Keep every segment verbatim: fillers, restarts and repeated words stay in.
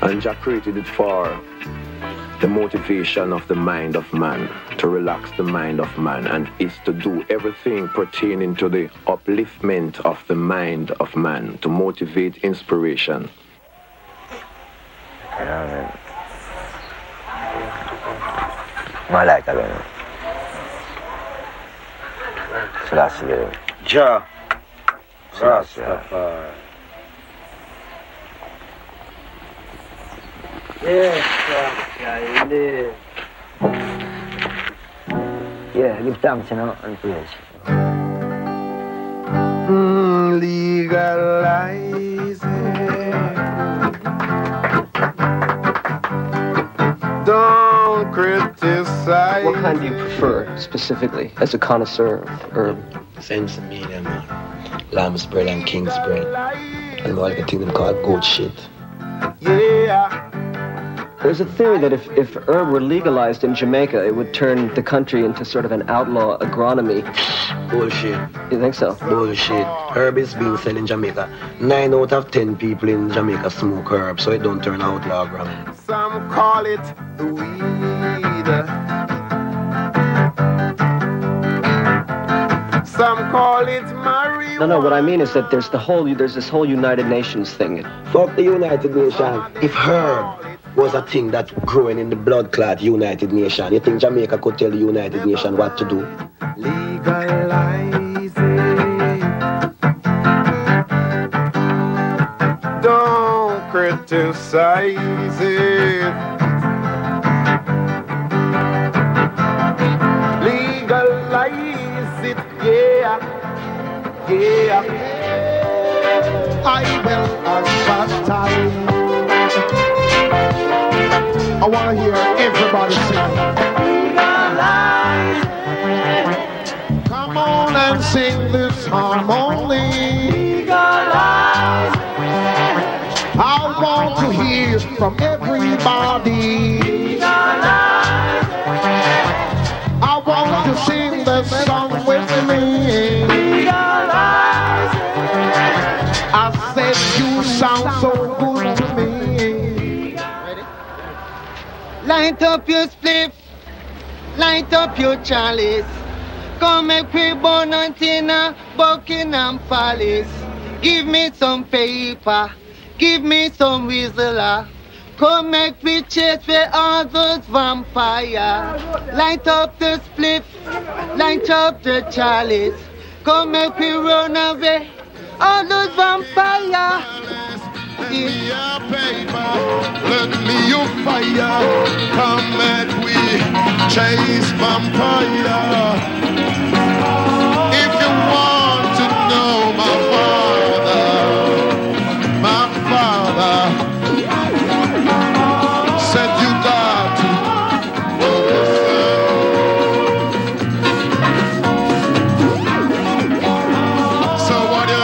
And Jah created it for the motivation of the mind of man, to relax the mind of man, and is to do everything pertaining to the upliftment of the mind of man, to motivate inspiration. Jah Rastafari. Yes, sir. Yeah, give thanks, you know, and praise. Mm, legalize it. Don't criticize. What kind do you prefer, specifically, as a connoisseur of herb? Sense of medium, lamb's bread and king's bread. And more like a thing they call goat shit. Yeah. There's a theory that if, if herb were legalized in Jamaica, it would turn the country into sort of an outlaw agronomy. Bullshit. You think so? Bullshit. Herb is being sold in Jamaica. Nine out of ten people in Jamaica smoke herb, so it don't turn outlaw agronomy. Some call it the weed. Some call it marijuana. No, no, what I mean is that there's the whole, there's this whole United Nations thing. Fuck the United Nations. If herb was a thing that's growing in the blood clot United Nations, you think Jamaica could tell the United Nations what to do? Legalize it. Don't criticize it. Legalize it, yeah, yeah. I will advertise. I want to hear everybody sing. Legalize it. Come on and sing this harmony. Legalize it. I want to hear from everybody. Legalize it. I want to sing the song with me. Legalize it. I said you sound so good. Light up your spliff, light up your chalice. Come make me burn until a Buckingham Palace. Give me some paper, give me some whistler. Come make me chase with all those vampires. Light up the spliff, light up the chalice. Come make me run away all those vampires. Give me your paper, let me your fire. Come and we chase vampire. If you want to know my father, my father said you got to know yourself. So what you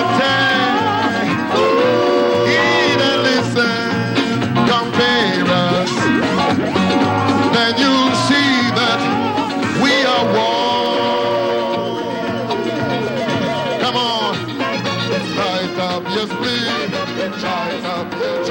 Light up your spleen, light up your